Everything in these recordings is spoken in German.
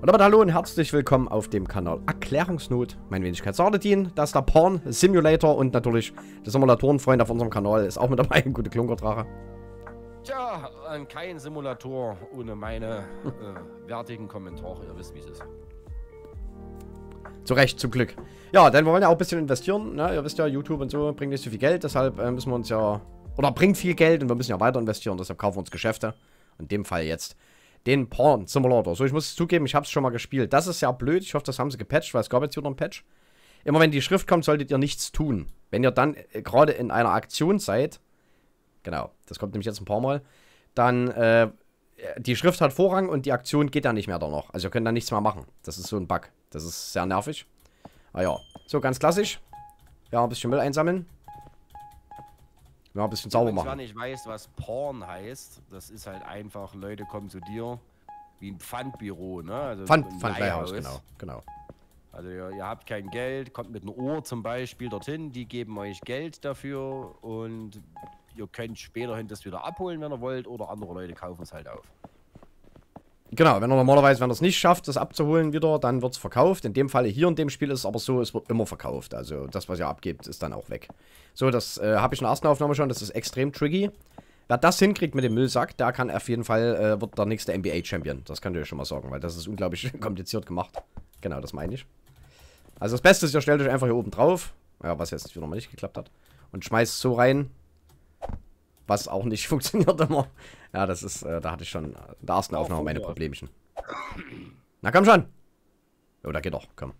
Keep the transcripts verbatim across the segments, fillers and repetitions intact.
Und damit hallo und herzlich willkommen auf dem Kanal Erklärungsnot. Mein Wenigkeit Sardetin, das ist der Pawn Simulator und natürlich der Simulatorenfreund auf unserem Kanal ist auch mit dabei, ein guter Klunkertrache. Tja, kein Simulator ohne meine äh, wertigen Kommentare, ihr wisst wie es ist. Zu Recht, zum Glück. Ja, denn wir wollen ja auch ein bisschen investieren, ne? Ihr wisst ja, YouTube und so bringt nicht so viel Geld, deshalb äh, müssen wir uns ja, oder bringt viel Geld und wir müssen ja weiter investieren, deshalb kaufen wir uns Geschäfte, in dem Fall jetzt den Pawn Simulator. So, ich muss zugeben, ich habe es schon mal gespielt. Das ist ja blöd. Ich hoffe, das haben sie gepatcht, weil es gab jetzt wieder einen Patch. Immer wenn die Schrift kommt, solltet ihr nichts tun. Wenn ihr dann gerade in einer Aktion seid, genau, das kommt nämlich jetzt ein paar Mal, dann, äh, die Schrift hat Vorrang und die Aktion geht dann nicht mehr danach. Also ihr könnt dann nichts mehr machen. Das ist so ein Bug. Das ist sehr nervig. Ah ja, so ganz klassisch. Ja, ein bisschen Müll einsammeln. Ja, ein bisschen sauber machen. Wenn du nicht weißt, was Porn heißt, das ist halt einfach, Leute kommen zu dir wie ein Pfandbüro, ne? Also Pfand, Pfandleihhaus, genau, genau. Also ihr, ihr habt kein Geld, kommt mit einer Uhr zum Beispiel dorthin, die geben euch Geld dafür und ihr könnt späterhin das wieder abholen, wenn ihr wollt, oder andere Leute kaufen es halt auf. Genau, wenn ihr normalerweise, wenn ihr es nicht schafft, das abzuholen wieder, dann wird es verkauft. In dem Fall hier in dem Spiel ist es aber so, es wird immer verkauft. Also das, was ihr abgebt, ist dann auch weg. So, das äh, habe ich in der ersten Aufnahme schon, das ist extrem tricky. Wer das hinkriegt mit dem Müllsack, der kann auf jeden Fall, äh, wird der nächste N B A Champion. Das könnt ihr euch schon mal sagen, weil das ist unglaublich kompliziert gemacht. Genau, das meine ich. Also das Beste ist, ihr stellt euch einfach hier oben drauf, ja, was jetzt wieder mal nicht geklappt hat, und schmeißt so rein. Was auch nicht funktioniert immer. Ja, das ist, äh, da hatte ich schon in der ersten Aufnahme meine Problemchen. Na komm schon. Jo, da geht doch, komm.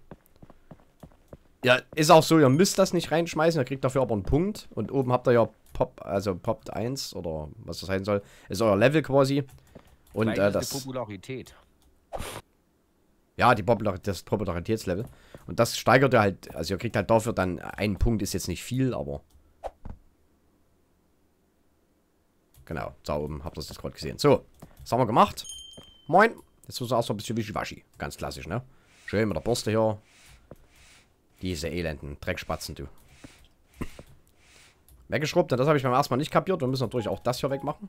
Ja, ist auch so, ihr müsst das nicht reinschmeißen, ihr kriegt dafür aber einen Punkt. Und oben habt ihr ja Pop, also Pop eins oder was das heißen soll. Ist euer Level quasi. Und äh, das... die Popularität. Ja, die Popularität, das Popularitätslevel. Und das steigert ihr halt, also ihr kriegt halt dafür dann einen Punkt, ist jetzt nicht viel, aber... Genau, da oben habt ihr das gerade gesehen. So, das haben wir gemacht. Moin. Jetzt muss er erstmal ein bisschen wischiwaschi. Ganz klassisch, ne? Schön mit der Borste hier. Diese elenden Dreckspatzen, du. Weggeschrubbt, das habe ich beim ersten Mal nicht kapiert. Wir müssen natürlich auch das hier wegmachen.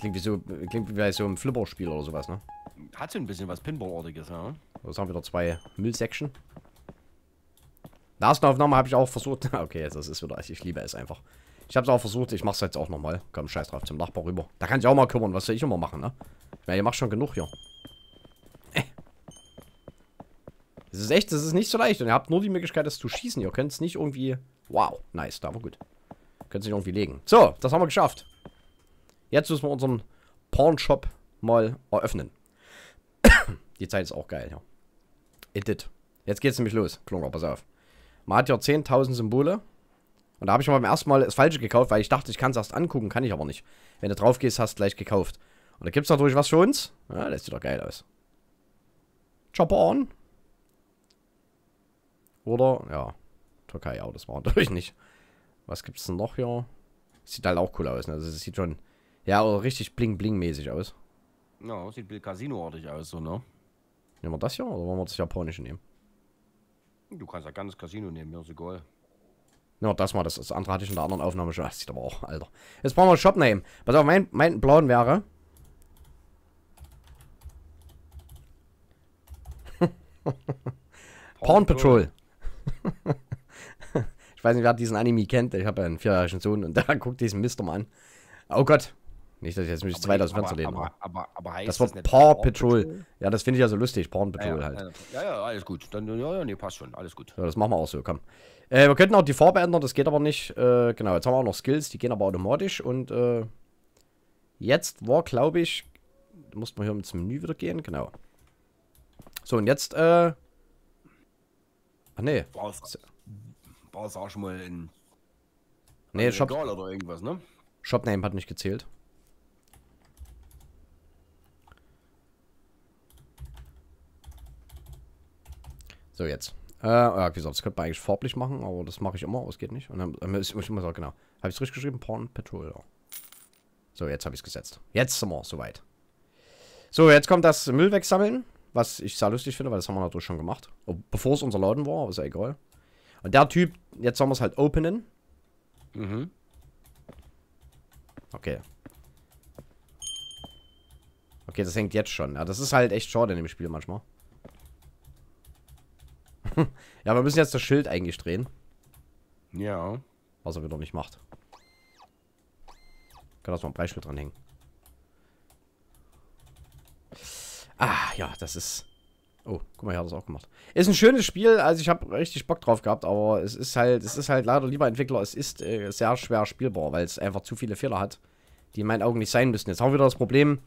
Klingt wie so, klingt wie bei so einem Flipper-Spiel oder sowas, ne? Hat so ein bisschen was Pinball-artiges, ja. Jetzt haben wir wieder zwei Müllsäckchen. In der ersten Aufnahme habe ich auch versucht. Okay, das ist wieder. Ich liebe es einfach. Ich hab's auch versucht, ich mach's jetzt auch nochmal. Komm, scheiß drauf, zum Nachbar rüber. Da kann ich auch mal kümmern, was soll ich immer machen, ne? Ja, ihr macht schon genug hier. Das ist echt, das ist nicht so leicht. Und ihr habt nur die Möglichkeit, das zu schießen. Ihr könnt es nicht irgendwie... Wow, nice, da war gut. Könnt es nicht irgendwie legen. So, das haben wir geschafft. Jetzt müssen wir unseren Pawnshop mal eröffnen. Die Zeit ist auch geil, ja. Edit. Jetzt geht's nämlich los. Klunker, pass auf. Man hat ja zehntausend Symbole. Und da habe ich mal beim ersten Mal das Falsche gekauft, weil ich dachte, ich kann es erst angucken, kann ich aber nicht. Wenn du drauf gehst, hast du gleich gekauft. Und da gibt es natürlich was für uns. Ja, das sieht doch geil aus. Chopperon. Oder, ja, Türkei, ja, das war natürlich nicht. Was gibt es denn noch hier? Sieht halt auch cool aus, ne? Das sieht schon, ja, richtig bling-bling-mäßig aus. Ja, sieht Casino-artig aus, so, ne? Nehmen wir das hier oder wollen wir das Japanische nehmen? Du kannst ja ganz Casino nehmen, mir ist egal. Ja, das mal, das, das andere hatte ich in der anderen Aufnahme schon. Das sieht aber auch, Alter. Jetzt brauchen wir einen Shop-Name. Pass auf, mein, mein blauen wäre. Pawn Patrol. Ich weiß nicht, wer diesen Anime kennt. Ich habe ja einen vierjährigen Sohn und da guckt diesen Mister mal an. Oh Gott. Nicht, dass ich jetzt mich zwei aus dem Fenster lehne. Aber, aber, aber heißt das Wort das Paw Patrol. Patrol. Ja, das finde ich ja so lustig. Pawn Patrol ja, ja, halt. Ja, ja, alles gut. Dann, ja, ja, nee, passt schon. Alles gut. Ja, das machen wir auch so, komm. Äh, wir könnten auch die Farbe ändern, das geht aber nicht. Äh, genau, jetzt haben wir auch noch Skills, die gehen aber automatisch. Und äh, jetzt war, glaube ich, mussten wir hier ins Menü wieder gehen, genau. So, und jetzt, äh... Ach, nee. War es auch schon mal in... Nee, Shop... oder irgendwas, ne? Shopname hat nicht gezählt. So, jetzt. Äh, ja, wie gesagt, das könnte man eigentlich farblich machen, aber das mache ich immer, aber es geht nicht. Und dann, äh, ich, ich muss auch, genau. Habe ich es richtig geschrieben? Pawn Patrol, ja. So, jetzt habe ich es gesetzt. Jetzt sind wir soweit. So, jetzt kommt das Müll wegsammeln, was ich sehr lustig finde, weil das haben wir natürlich schon gemacht. Bevor es unser Laden war, aber ist ja egal. Und der Typ, jetzt sollen wir es halt openen. Mhm. Okay. Okay, das hängt jetzt schon. Ja, das ist halt echt schade in dem Spiel manchmal. Ja, wir müssen jetzt das Schild eigentlich drehen. Ja. Was er wieder nicht macht. Kann das mal ein Preisschild dranhängen. Ah, ja, das ist... Oh, guck mal, ich habe das auch gemacht. Ist ein schönes Spiel, also ich habe richtig Bock drauf gehabt, aber es ist halt, es ist halt leider, lieber Entwickler, es ist äh, sehr schwer spielbar, weil es einfach zu viele Fehler hat, die in meinen Augen nicht sein müssen. Jetzt haben wir wieder das Problem,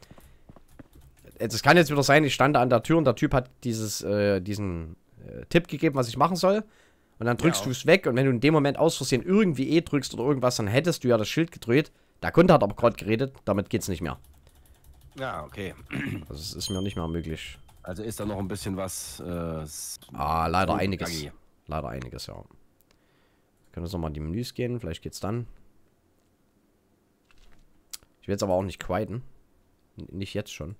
es kann jetzt wieder sein, ich stand da an der Tür und der Typ hat dieses, äh, diesen äh, Tipp gegeben, was ich machen soll, und dann drückst ja. du es weg, und wenn du in dem Moment aus Versehen irgendwie E drückst oder irgendwas, dann hättest du ja das Schild gedreht. Der Kunde hat aber gerade geredet, damit geht's nicht mehr. Ja, okay. Also es ist mir nicht mehr möglich. Also ist da noch ein bisschen was... Äh, ah, leider einiges. Gangi. Leider einiges, ja. Wir können jetzt nochmal in die Menüs gehen, vielleicht geht's dann. Ich will jetzt aber auch nicht quiten. Nicht jetzt schon.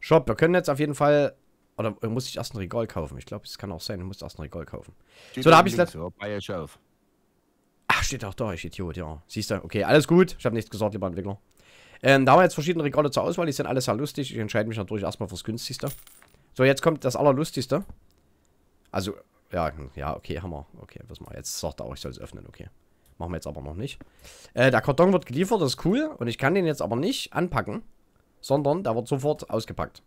Shop, wir können jetzt auf jeden Fall... Oder muss ich erst ein Regal kaufen? Ich glaube, es kann auch sein, ich muss erst ein Regal kaufen. Steht so, da habe ich das... Ach, steht auch da, ich Idiot, ja. Siehst du, okay, alles gut. Ich habe nichts gesagt, lieber Entwickler. Ähm, da haben wir jetzt verschiedene Regale zur Auswahl, die sind alle sehr lustig. Ich entscheide mich natürlich erstmal fürs günstigste. So, jetzt kommt das allerlustigste. Also, ja, ja, okay, haben wir. Okay, was mal. Jetzt sagt er auch, ich soll es öffnen, okay. Machen wir jetzt aber noch nicht. Äh, der Karton wird geliefert, das ist cool. Und ich kann den jetzt aber nicht anpacken, sondern der wird sofort ausgepackt.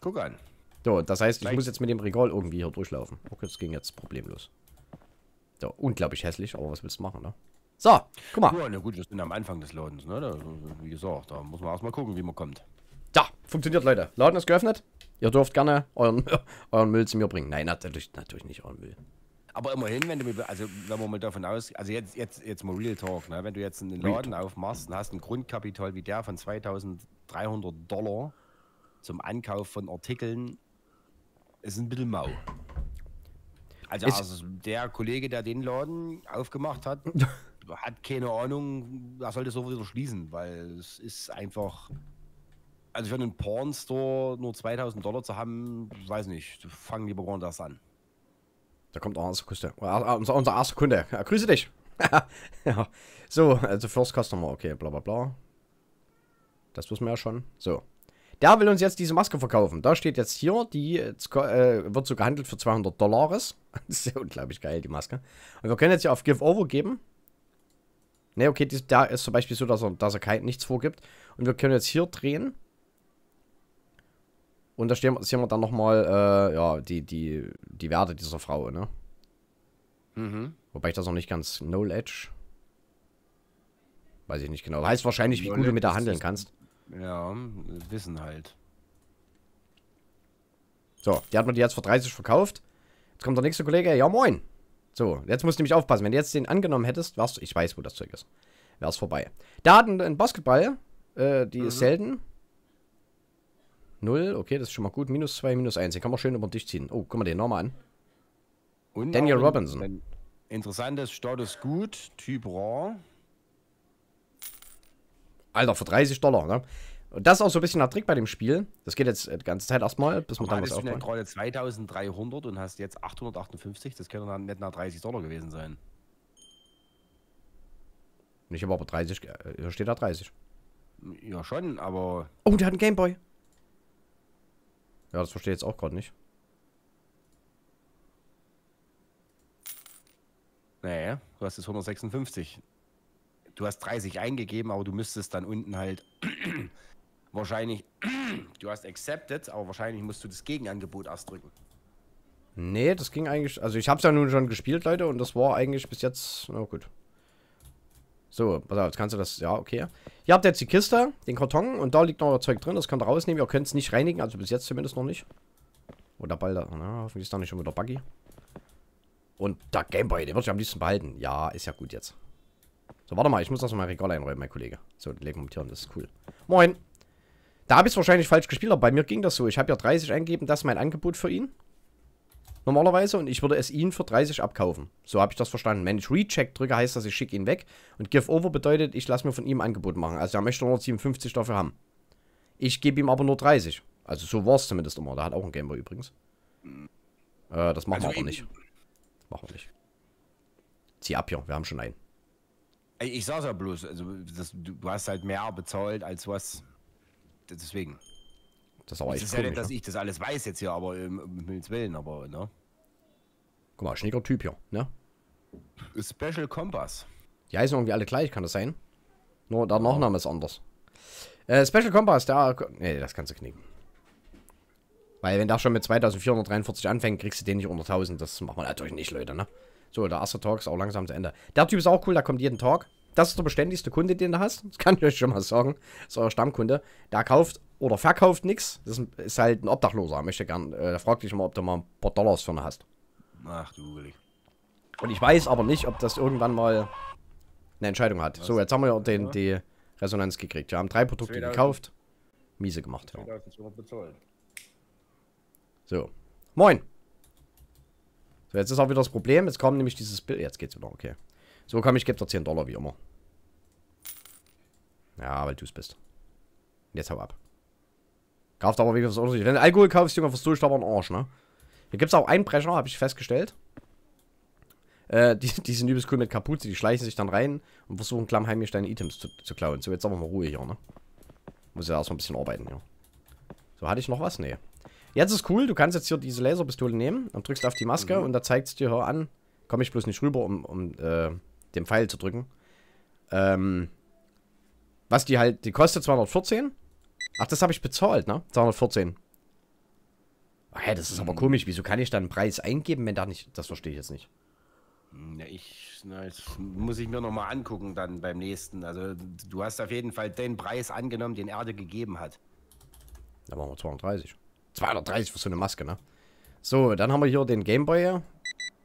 Guck an. So, das heißt, ich Nein. muss jetzt mit dem Regal irgendwie hier durchlaufen. Okay, das ging jetzt problemlos. So, unglaublich hässlich, aber was willst du machen, ne? So, guck mal. Ja, na gut, wir sind am Anfang des Ladens, ne? Da, wie gesagt, da muss man erstmal gucken, wie man kommt. Da, funktioniert, Leute. Laden ist geöffnet. Ihr dürft gerne euren, euren Müll zu mir bringen. Nein, natürlich, natürlich nicht euren Müll. Aber immerhin, wenn du, also wenn wir mal davon aus, also jetzt, jetzt, jetzt mal Real Talk, ne? Wenn du jetzt einen Laden aufmachst und hast ein Grundkapital wie der von zweitausenddreihundert Dollar zum Ankauf von Artikeln, ist ein bisschen mau. Also, also der Kollege, der den Laden aufgemacht hat, hat keine Ahnung, er sollte sowieso schließen, weil es ist einfach, also für einen Pornstore nur zweitausend Dollar zu haben, weiß nicht, fangen lieber gar nicht erst an. Da kommt auch unser Kunde, unser, unser erster Kunde, ja, grüße dich. Ja. So, also First Customer, okay, bla bla bla. Das wissen wir ja schon, so. Der will uns jetzt diese Maske verkaufen. Da steht jetzt hier, die äh, wird so gehandelt für zweihundert Dollars. Das ist ja unglaublich geil, die Maske. Und wir können jetzt hier auf Give Over geben. Ne, okay, dies, da ist zum Beispiel so, dass er, dass er kein, nichts vorgibt. Und wir können jetzt hier drehen. Und da stehen, sehen wir dann nochmal äh, ja, die, die, die Werte dieser Frau, ne? Mhm. Wobei ich das noch nicht ganz knowledge. Weiß ich nicht genau. Das heißt wahrscheinlich, wie gut du mit der handeln kannst. Ja, wissen halt. So, die hat man die jetzt für dreißig verkauft. Jetzt kommt der nächste Kollege. Ja, moin. So, jetzt musst du nämlich aufpassen. Wenn du jetzt den angenommen hättest, wärst du... Ich weiß, wo das Zeug ist. Wär's vorbei. Da hat ein Basketball. Äh, die mhm. ist selten. null, okay, das ist schon mal gut. Minus zwei, minus eins. Den kann man schön über den Tisch ziehen. Oh, guck mal den nochmal an. Und Daniel Robinson. Ein, ein interessantes Status gut. Typ Raw. Alter, für dreißig Dollar, ne? Und das ist auch so ein bisschen der Trick bei dem Spiel. Das geht jetzt die ganze Zeit erstmal, bis man dann was aufbauen. Du hast gerade zweitausenddreihundert und hast jetzt achthundertachtundfünfzig. Das könnte dann nicht nach dreißig Dollar gewesen sein. Nicht aber, aber dreißig. Hier steht da dreißig. Ja, schon, aber... Oh, der hat einen Gameboy. Ja, das verstehe ich jetzt auch gerade nicht. Naja, du hast jetzt hundertsechsundfünfzig. Du hast dreißig eingegeben, aber du müsstest dann unten halt wahrscheinlich, du hast accepted, aber wahrscheinlich musst du das Gegenangebot erst drücken. Nee, das ging eigentlich, also ich hab's ja nun schon gespielt, Leute, und das war eigentlich bis jetzt, na gut. So, pass auf, jetzt kannst du das, ja, okay. Ihr habt jetzt die Kiste, den Karton, und da liegt noch euer Zeug drin, das könnt ihr rausnehmen, ihr könnt es nicht reinigen, also bis jetzt zumindest noch nicht. Oder bald, na, hoffentlich ist da nicht schon wieder Buggy. Und der Gameboy, den würde ich am liebsten behalten. Ja, ist ja gut jetzt. So, warte mal, ich muss das in mein Regal einräumen, mein Kollege. So, legen wir mit Tieren, das ist cool. Moin! Da habe ich es wahrscheinlich falsch gespielt, aber bei mir ging das so. Ich habe ja dreißig eingegeben, das ist mein Angebot für ihn. Normalerweise, und ich würde es ihn für dreißig abkaufen. So habe ich das verstanden. Wenn ich Recheck drücke, heißt das, ich schicke ihn weg. Und Give Over bedeutet, ich lasse mir von ihm ein Angebot machen. Also er möchte hundertsiebenundfünfzig dafür haben. Ich gebe ihm aber nur dreißig. Also so war es zumindest immer. Da hat auch ein Gameboy übrigens. Äh, das machen also wir aber nicht. Machen wir nicht. Zieh ab hier, wir haben schon einen. Ich sag's ja bloß, also das, du hast halt mehr bezahlt als was. deswegen. Das ist aber echt komisch, ja nicht, dass ich das alles weiß jetzt hier, aber ähm, mit Wellen, aber, ne? Guck mal, schnicker Typ hier, ne? Special Compass. Die heißen irgendwie alle gleich, kann das sein? Nur der Nachname ist anders. Äh, Special Compass, der... Nee, das kannst du knicken. Weil wenn der schon mit zweitausendvierhundertdreiundvierzig anfängt, kriegst du den nicht unter tausend. Das macht man natürlich nicht, Leute, ne? So, der erste Tag ist auch langsam zu Ende. Der Typ ist auch cool, der kommt jeden Tag. Das ist der beständigste Kunde, den du hast. Das kann ich euch schon mal sagen. Das ist euer Stammkunde. Der kauft oder verkauft nichts. Das ist halt ein Obdachloser. Er möchte gern... Äh, der fragt dich mal, ob du mal ein paar Dollars für ihn hast. Ach du Willi. Und ich weiß aber nicht, ob das irgendwann mal eine Entscheidung hat. Was? So, jetzt haben wir ja den, die Resonanz gekriegt. Wir haben drei Produkte zweitausend gekauft. Miese gemacht. Ja. So. Moin. So, jetzt ist auch wieder das Problem. Jetzt kam nämlich dieses Bild. Jetzt geht's wieder. Okay. So, komm, ich gebe dir zehn Dollar, wie immer. Ja, weil du es bist. Jetzt hau ab. Kauft aber wegen was Unterschied. Wenn du Alkohol kaufst, Junge, versuchst du aber einen Arsch, ne? Hier gibt's auch Einbrecher, habe ich festgestellt. Äh, die, die sind übelst cool mit Kapuze, die schleichen sich dann rein und versuchen klammheimlich deine Items zu, zu klauen. So, jetzt aber mal Ruhe hier, ne? Muss ja erstmal ein bisschen arbeiten, ja. So, hatte ich noch was? Nee. Jetzt ist cool, du kannst jetzt hier diese Laserpistole nehmen und drückst auf die Maske mhm. und da zeigt es dir hier an. Komme ich bloß nicht rüber, um, um äh, den Pfeil zu drücken. Ähm, was die halt, die kostet zweihundertvierzehn. Ach, das habe ich bezahlt, ne? zweihundertvierzehn. Ach, hä, das ist aber komisch. Wieso kann ich dann einen Preis eingeben, wenn da nicht... Das verstehe ich jetzt nicht. Ja, ich, na, ich muss ich mir nochmal angucken dann beim nächsten. Also du hast auf jeden Fall den Preis angenommen, den Erde gegeben hat. Da machen wir zweihundertdreißig. zweihundertdreißig für so eine Maske, ne? So, dann haben wir hier den Gameboy.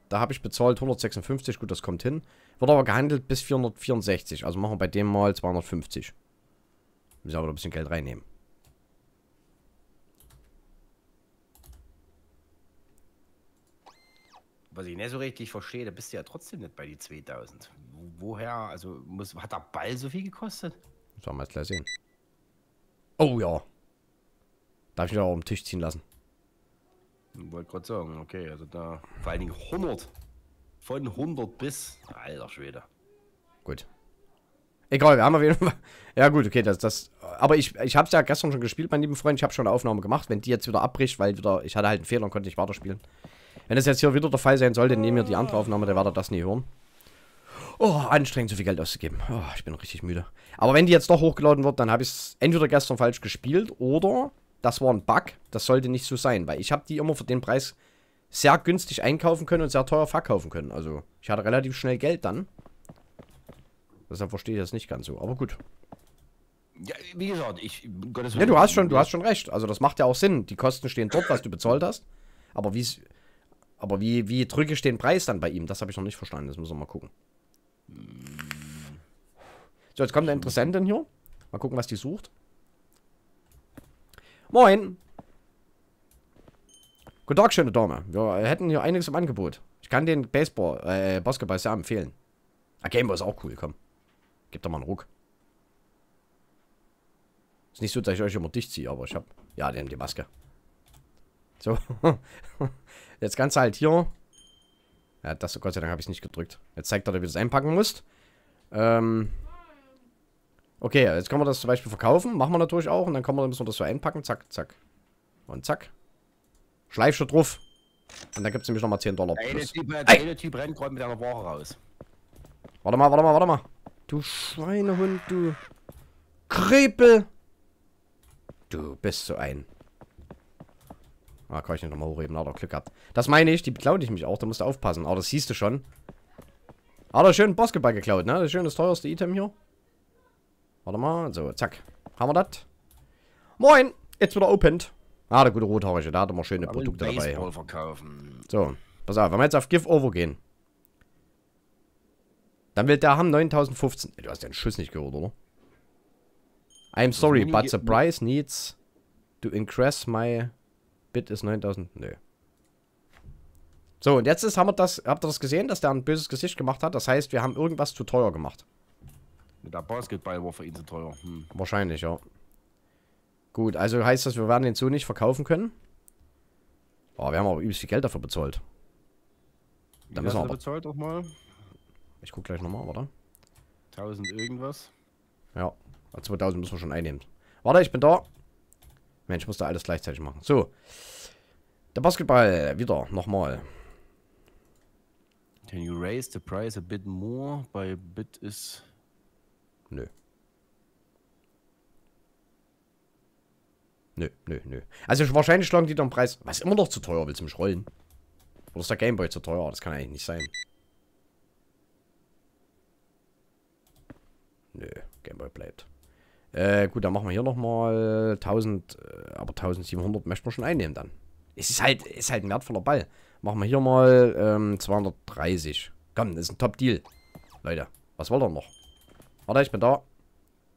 Da habe ich bezahlt hundertsechsundfünfzig. Gut, das kommt hin. Wird aber gehandelt bis vierhundertvierundsechzig. Also machen wir bei dem mal zweihundertfünfzig. Müssen aber ein bisschen Geld reinnehmen. Was ich nicht so richtig verstehe, da bist du ja trotzdem nicht bei die zweitausend. Woher, also, muss, hat der Ball so viel gekostet? Das wollen wir jetzt gleich sehen. Oh ja. Darf ich mich auch auf den Tisch ziehen lassen? Ich wollte gerade sagen, okay, also da vor allen Dingen hundert. Von hundert bis, alter Schwede. Gut. Egal, wir haben auf jeden Fall... Ja gut, okay, das... das aber ich, ich habe es ja gestern schon gespielt, mein lieben Freund. Ich habe schon eine Aufnahme gemacht. Wenn die jetzt wieder abbricht, weil wieder ich hatte halt einen Fehler und konnte nicht weiterspielen. Wenn das jetzt hier wieder der Fall sein sollte, nehmen wir die andere Aufnahme, der werdet das nie hören. Oh, anstrengend, so viel Geld auszugeben. Oh, ich bin richtig müde. Aber wenn die jetzt doch hochgeladen wird, dann habe ich es entweder gestern falsch gespielt oder das war ein Bug. Das sollte nicht so sein, weil ich habe die immer für den Preis sehr günstig einkaufen können und sehr teuer verkaufen können. Also, ich hatte relativ schnell Geld dann. Deshalb verstehe ich das nicht ganz so, aber gut. Ja, wie gesagt, ich... Gottes Willen, ja, du hast schon, du hast schon recht. Also, das macht ja auch Sinn. Die Kosten stehen dort, was du bezahlt hast. Aber wie es... Aber wie, wie drücke ich den Preis dann bei ihm? Das habe ich noch nicht verstanden. Das müssen wir mal gucken. So, jetzt kommt eine Interessentin hier. Mal gucken, was die sucht. Moin! Guten Tag, schöne Dame. Wir hätten hier einiges im Angebot. Ich kann den Baseball, äh, Basketball sehr empfehlen. Ah, Gameboy ist auch cool, komm. Gib doch mal einen Ruck. Ist nicht so, dass ich euch immer dicht ziehe, aber ich habe... Ja, die haben die Maske. So. Jetzt ganz halt hier. Ja, das, Gott sei Dank, habe ich es nicht gedrückt. Jetzt zeigt er dir, wie du es einpacken musst. Ähm. Okay, jetzt können wir das zum Beispiel verkaufen. Machen wir natürlich auch. Und dann können wir, müssen wir das so einpacken. Zack, zack. Und zack. Schleifst du drauf. Und dann gibt es nämlich nochmal zehn Dollar. Der eine Typ, der eine Typ rennt gerade mit einer Ware raus. Warte mal, warte mal, warte mal. Du Schweinehund, du Krepel. Du bist so ein... Ah, kann ich nicht nochmal hochheben. Ah, da Glück gehabt. Das meine ich, die beklaut ich mich auch. Da musst du aufpassen. Ah, das siehst du schon. Ah, da ist schön ein Basketball geklaut, ne? Das ist schön das teuerste Item hier. Warte mal. So, zack. Haben wir das? Moin! Jetzt wieder opened. Ah, der gute Rothaarige. Da hat immer schöne Produkte dabei. Verkaufen. So, pass auf. Wenn wir jetzt auf Give Over gehen. Dann will der haben neuntausendfünfzehn. Du hast den Schuss nicht gehört, oder? I'm sorry, but the price needs to increase my... Bit ist neuntausend. Nö. So, und jetzt ist, haben wir das, habt ihr das gesehen, dass der ein böses Gesicht gemacht hat? Das heißt, wir haben irgendwas zu teuer gemacht. Der Basketball war für ihn zu teuer. Hm. Wahrscheinlich, ja. Gut, also heißt das, wir werden den so nicht verkaufen können. Oh, wir haben aber übelst viel Geld dafür bezahlt. Dann müssen wir aber... bezahlt auch mal? Ich guck gleich nochmal, oder? tausend irgendwas. Ja, zweitausend müssen wir schon einnehmen. Warte, ich bin da. Mensch, ich muss da alles gleichzeitig machen. So. Der Basketball. Wieder. Nochmal. Can you raise the price a bit more? By bit is... Nö. Nö, nö, nö. Also wahrscheinlich schlagen die dann Preis... Was immer noch zu teuer will zum Schrollen. Oder ist der Gameboy zu teuer? Das kann eigentlich nicht sein. Nö, Gameboy bleibt. Äh, gut, dann machen wir hier nochmal tausend, aber tausendsiebenhundert möchten wir schon einnehmen dann. Es ist halt, ist halt ein wertvoller Ball. Machen wir hier mal ähm, zweihundertdreißig. Komm, das ist ein Top-Deal. Leute, was wollt ihr noch? Warte, ich bin da.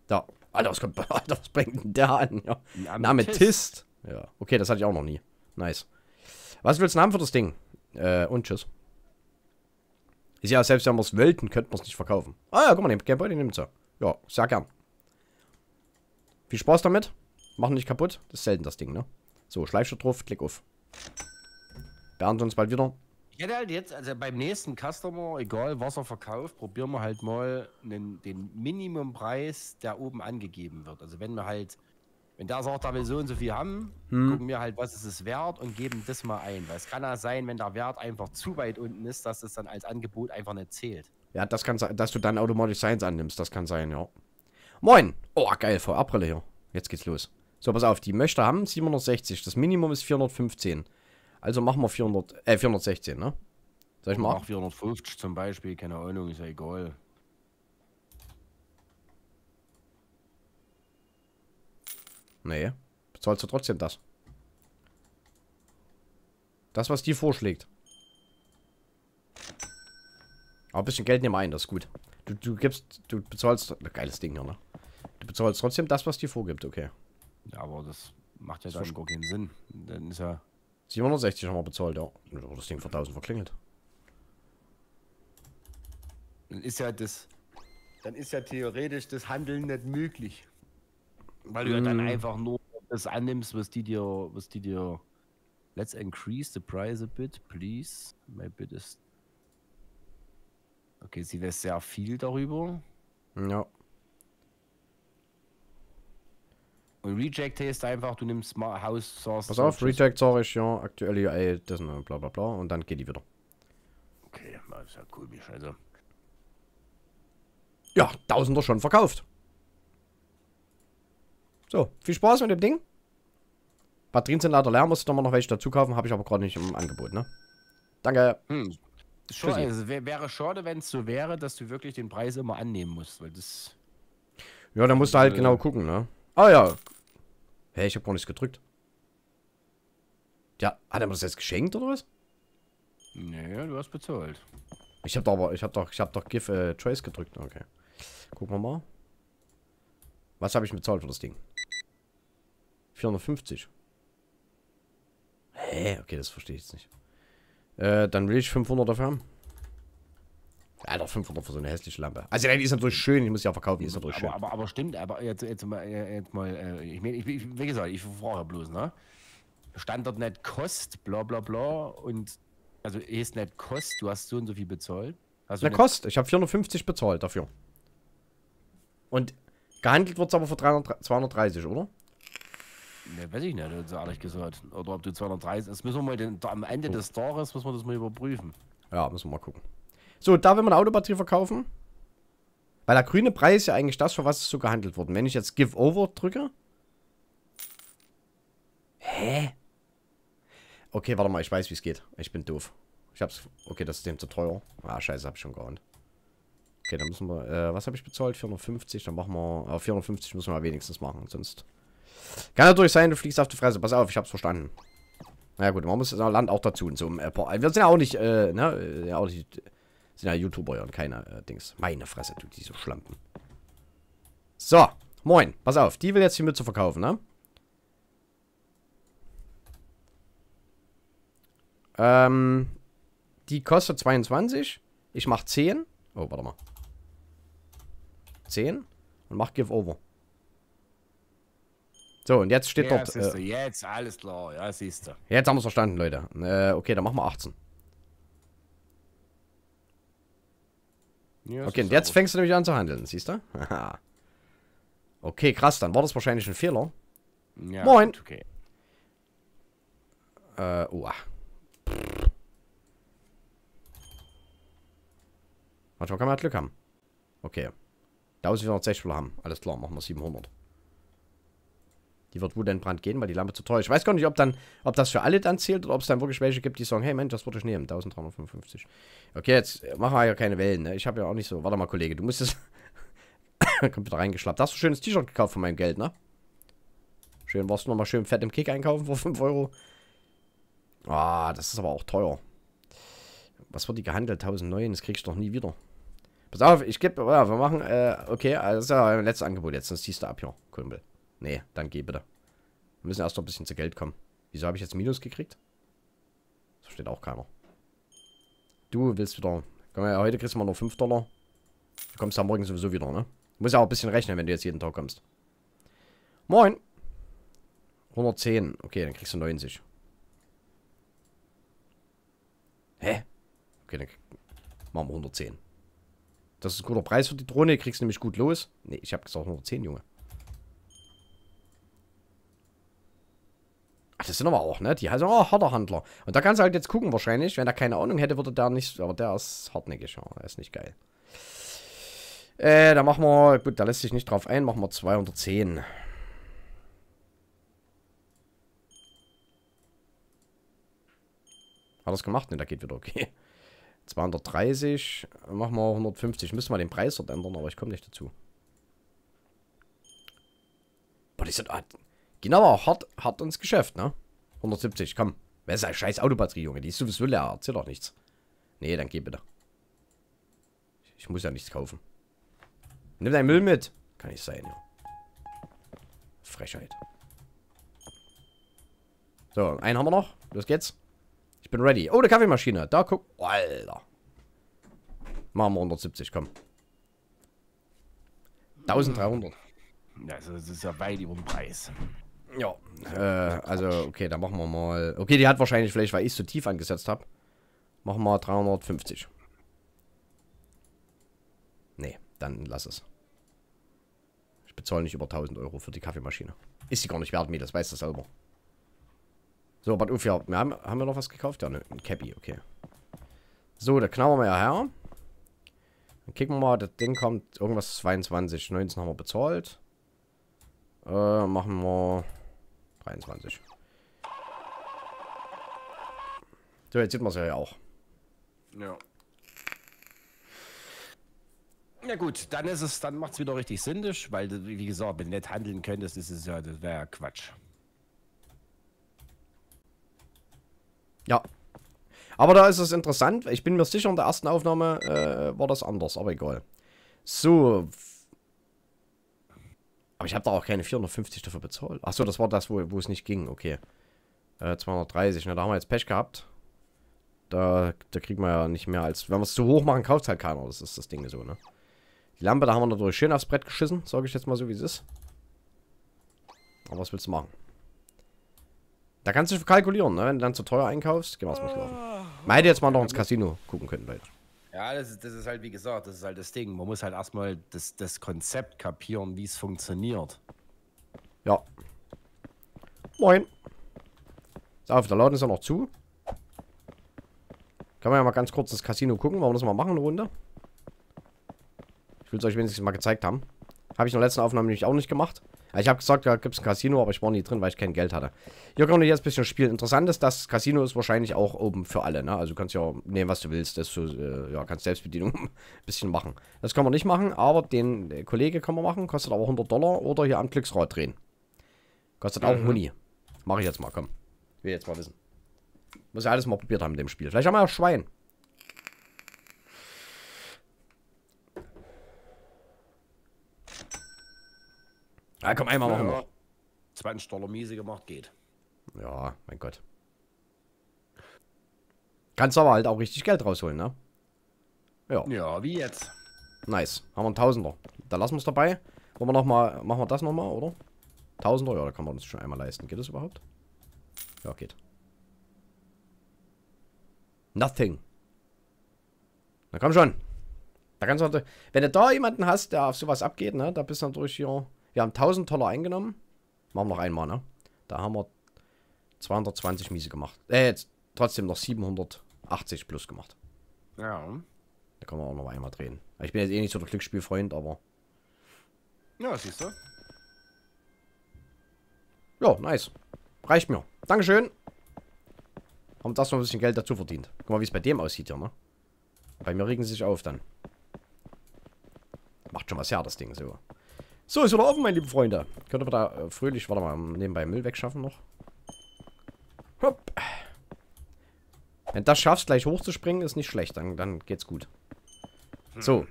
Da. Alter, was, kommt, Alter, was bringt denn der an? Ja. Ein Amethyst. Ja, okay, das hatte ich auch noch nie. Nice. Was willst du denn haben für das Ding? Äh, und tschüss. Ist ja, selbst wenn wir es wollten, könnten wir es nicht verkaufen. Ah ja, guck mal, den Gameboy, den nimmt er. Ja, sehr gern. Viel Spaß damit. Machen nicht kaputt. Das ist selten das Ding, ne? So, Schleifschritt drauf, klick auf. Beernten uns bald wieder. Ich hätte halt jetzt, also beim nächsten Customer, egal was er verkauft, probieren wir halt mal einen, den Minimumpreis, der oben angegeben wird. Also wenn wir halt, wenn der sagt, da will so und so viel haben, hm. gucken wir halt, was ist es wert und geben das mal ein. Weil es kann ja sein, wenn der Wert einfach zu weit unten ist, dass es dann als Angebot einfach nicht zählt. Ja, das kann sein, dass du dann automatisch Science annimmst, das kann sein, ja. Moin! Oh, geil, V R-Brille hier. Jetzt geht's los. So, pass auf, die möchte haben siebenhundertsechzig, das Minimum ist vierhundertfünfzehn. Also machen wir vierhundert, äh, vierhundertsechzehn, ne? Sag ich mal. Auch vierhundertfünfzig zum Beispiel, keine Ahnung, ist ja egal. Nee, bezahlst du trotzdem das. Das, was die vorschlägt. Aber ein bisschen Geld nehmen wir ein, das ist gut. Du, du gibst, du bezahlst, geiles Ding hier, ne? Du bezahlst trotzdem das, was die vorgibt, okay. Ja, aber das macht ja das schon gar keinen Sinn. Dann ist ja... siebenhundertsechzig haben wir bezahlt, ja. Das Ding für tausend verklingelt. Dann ist ja das... Dann ist ja theoretisch das Handeln nicht möglich. Weil du ja dann einfach nur das annimmst, was die dir... Was die dir... Let's increase the price a bit, please. My bid is... Okay, sie weiß sehr viel darüber. Ja. Und Reject heißt einfach, du nimmst mal House Source. Pass auf, Reject sage ich ja, aktuelle U I, das und bla bla bla und dann geht die wieder. Okay, das ist ja komisch, also. Ja, Tausender schon verkauft. So, viel Spaß mit dem Ding. Batterien sind leider leer, muss ich nochmal noch welche dazu kaufen, habe ich aber gerade nicht im Angebot, ne? Danke. Hm. Schade, also wäre schade, wenn es so wäre, dass du wirklich den Preis immer annehmen musst, weil das... Ja, da musst du halt äh, genau gucken, ne? Ah ja. Hä, hey, ich hab gar nichts gedrückt. Ja, hat er mir das jetzt geschenkt oder was? Nee, du hast bezahlt. Ich hab doch aber, ich hab doch, ich hab doch Give äh, Choice gedrückt, okay. Gucken wir mal. Was habe ich bezahlt für das Ding? vierhundertfünfzig. Hä, okay, das verstehe ich jetzt nicht. Äh, dann will ich fünfhundert dafür haben. Alter, fünfhundert für so eine hässliche Lampe. Also die ist natürlich schön, ich muss ja verkaufen, die ist natürlich schön. Aber, aber, aber stimmt, aber jetzt, jetzt mal, jetzt mal ich meine, ich, wie gesagt, ich frage bloß, ne? Standard nicht Kost, bla bla bla und, also ist nicht Kost, du hast so und so viel bezahlt. Hast du Na Kost, ich habe vierhundertfünfzig bezahlt dafür. Und gehandelt wird es aber für dreihundert, zweihundertdreißig, oder? Ne, weiß ich nicht, ehrlich gesagt. Oder ob du zweihundertdreißig, das müssen wir mal, den, am Ende oh. des Jahres müssen wir das mal überprüfen. Ja, müssen wir mal gucken. So, da will man eine Autobatterie verkaufen. Weil der grüne Preis ist ja eigentlich das, für was es so gehandelt wurde. Wenn ich jetzt Give Over drücke. Hä? Okay, warte mal, ich weiß, wie es geht. Ich bin doof. Ich hab's. Okay, das ist dem zu teuer. Ah, scheiße, hab ich schon geahnt. Okay, dann müssen wir. Äh, was habe ich bezahlt? vierhundertfünfzig. Dann machen wir. Auf vierhundertfünfzig müssen wir wenigstens machen. Sonst. Kann natürlich sein, du fliegst auf die Fresse. Pass auf, ich hab's verstanden. Na gut, man muss das Land auch dazu. In so einem, äh, wir sind ja auch nicht. Äh, ne? Ja, auch nicht. Sind ja YouTuber und keine äh, Dings. Meine Fresse, du, diese Schlampen. So, moin. Pass auf, die will jetzt die Mütze verkaufen, ne? Ähm, die kostet zweiundzwanzig. Ich mach zehn. Oh, warte mal. zehn und mach Give Over. So, und jetzt steht ja, dort... Äh, jetzt, alles klar. Ja, siehst du. Jetzt haben wir es verstanden, Leute. Äh, okay, dann machen wir achtzehn. Ja, okay, und jetzt fängst du nämlich an zu handeln, siehst du? Haha. Okay, krass, dann war das wahrscheinlich ein Fehler. Ja, moin. Gut, okay. Äh, oh. Manchmal kann man halt Glück haben. Okay. eintausendvierhundertsechzig Dollar haben. Alles klar, machen wir siebenhundert. Die wird wohl in Brand gehen, weil die Lampe zu teuer ist. Ich weiß gar nicht, ob, dann, ob das für alle dann zählt oder ob es dann wirklich welche gibt, die sagen, hey Mensch, das würde ich nehmen. eintausenddreihundertfünfundfünfzig. Okay, jetzt machen wir ja keine Wellen, ne? Ich habe ja auch nicht so... Warte mal, Kollege, du musst jetzt... Kommt wieder reingeschlappt. Hast du ein schönes T-Shirt gekauft von meinem Geld, ne? Schön, warst du nochmal schön fett im Kick einkaufen vor fünf Euro. Ah, das ist aber auch teuer. Was wird die gehandelt? eintausendneun, das kriegst du doch nie wieder. Pass auf, ich gebe... Ja, wir machen... Äh, okay, das ist ja mein letztes Angebot jetzt. Sonst ziehst du ab hier, Kumpel. Nee, dann geh bitte. Wir müssen erst noch ein bisschen zu Geld kommen. Wieso habe ich jetzt Minus gekriegt? Das versteht auch keiner. Du willst wieder... Komm, ja, heute kriegst du mal nur fünf Dollar. Du kommst ja morgen sowieso wieder, ne? Du musst ja auch ein bisschen rechnen, wenn du jetzt jeden Tag kommst. Moin! hundertzehn. Okay, dann kriegst du neunzig. Hä? Okay, dann machen wir hundertzehn. Das ist ein guter Preis für die Drohne. Kriegst du nämlich gut los. Ne, ich habe gesagt hundertzehn, Junge. Das sind aber auch, ne? Die heißen, oh, harter Handler. Und da kannst du halt jetzt gucken wahrscheinlich. Wenn er keine Ahnung hätte, würde der nicht... Aber der ist hartnäckig, ja. Der ist nicht geil. Äh, da machen wir... Gut, da lässt sich nicht drauf ein. Machen wir zweihundertzehn. Hat das gemacht? Ne, da geht wieder okay. zweihundertdreißig. Machen wir hundertfünfzig. Müssen wir den Preis dort ändern, aber ich komme nicht dazu. Boah, die sind... Genau, hart, hart ins Geschäft, ne? hundertsiebzig, komm. Wer ist eine scheiß Autobatterie, Junge? Die ist sowieso leer. Erzähl doch nichts. Nee, dann geh bitte. Ich muss ja nichts kaufen. Nimm deinen Müll mit. Kann nicht sein, ja. Frechheit. So, einen haben wir noch. Los geht's. Ich bin ready. Oh, eine Kaffeemaschine. Da guck. Oh, Alter. Machen wir hundertsiebzig, komm. eintausenddreihundert. Also, das ist ja weit über den Preis. Ja, äh, also, okay, dann machen wir mal... Okay, die hat wahrscheinlich, vielleicht, weil ich es zu tief angesetzt habe, machen wir dreihundertfünfzig. Nee, dann lass es. Ich bezahle nicht über tausend Euro für die Kaffeemaschine. Ist die gar nicht wert, mir, das weißt du selber. So, Bad Uf, ja, wir haben, haben wir noch was gekauft? Ja, ne, ein Cappy, okay. So, da knauern wir ja her. Dann kicken wir mal, das Ding kommt, irgendwas zweiundzwanzig, neunzehn haben wir bezahlt. Äh, machen wir dreiundzwanzig. So, jetzt sieht man es ja auch. Ja. Na gut, dann ist es, dann macht es wieder richtig sinnisch, weil, wie gesagt, wenn du nicht handeln könntest, ist es ja, das wäre ja Quatsch. Ja. Aber da ist es interessant, ich bin mir sicher, in der ersten Aufnahme äh, war das anders, aber egal. So. Aber ich habe da auch keine vierhundertfünfzig dafür bezahlt. Achso, das war das, wo, wo es nicht ging. Okay. Äh, zweihundertdreißig. Na, da haben wir jetzt Pech gehabt. Da, da kriegen wir ja nicht mehr als... Wenn wir es zu hoch machen, kauft halt keiner. Das ist das Ding so, ne? Die Lampe, da haben wir natürlich schön aufs Brett geschissen. Sage ich jetzt mal so, wie es ist. Aber was willst du machen? Da kannst du kalkulieren, ne? Wenn du dann zu teuer einkaufst. Gehen wir erstmal schlafen. Man hätte jetzt mal noch ins Casino gucken können, Leute. Ja, das ist, das ist halt, wie gesagt, das ist halt das Ding. Man muss halt erstmal das, das Konzept kapieren, wie es funktioniert. Ja. Moin. So, auf der Laden ist ja noch zu. Kann man ja mal ganz kurz ins Casino gucken, wollen wir das mal machen, eine Runde. Ich will es euch wenigstens mal gezeigt haben. Habe ich in der letzten Aufnahme nämlich auch nicht gemacht. Ich habe gesagt, da gibt es ein Casino, aber ich war nie drin, weil ich kein Geld hatte. Hier kann man jetzt ein bisschen spielen. Interessant ist, das Casino ist wahrscheinlich auch oben für alle, ne? Also du kannst ja nehmen, was du willst. Das so, äh, ja, kannst Selbstbedienung ein bisschen machen. Das kann man nicht machen, aber den äh, Kollege kann man machen. Kostet aber hundert Dollar oder hier am Glücksrad drehen. Kostet auch Muni. Mhm. Mache ich jetzt mal, komm. Will jetzt mal wissen. Muss ja alles mal probiert haben mit dem Spiel. Vielleicht haben wir ja Schwein. Ja, komm, einmal machen wir. zwanzig Dollar miese gemacht, geht. Ja, mein Gott. Kannst aber halt auch richtig Geld rausholen, ne? Ja. Ja, wie jetzt. Nice. Haben wir einen Tausender. Da lassen wir es dabei. Wollen wir noch mal, machen wir das nochmal, oder? Tausender, ja, da kann man uns schon einmal leisten. Geht das überhaupt? Ja, geht. Nothing. Na komm schon. Da kannst du, wenn du da jemanden hast, der auf sowas abgeht, ne? Da bist du natürlich hier... Wir haben tausend Dollar eingenommen. Machen wir noch einmal, ne? Da haben wir zweihundertzwanzig miese gemacht. Äh, jetzt trotzdem noch siebenhundertachtzig plus gemacht. Ja. Da können wir auch noch einmal drehen. Ich bin jetzt eh nicht so der Glücksspielfreund, aber... Ja, siehst du. Ja, nice. Reicht mir. Dankeschön. Haben das noch ein bisschen Geld dazu verdient. Guck mal, wie es bei dem aussieht hier, ne? Bei mir regen sie sich auf dann. Macht schon was her, das Ding so. So, ist wieder offen, meine lieben Freunde. Könnte man da äh, fröhlich, warte mal, nebenbei Müll wegschaffen noch. Hopp. Wenn das schaffst, gleich hochzuspringen, ist nicht schlecht. Dann, dann geht's gut. Hm. So.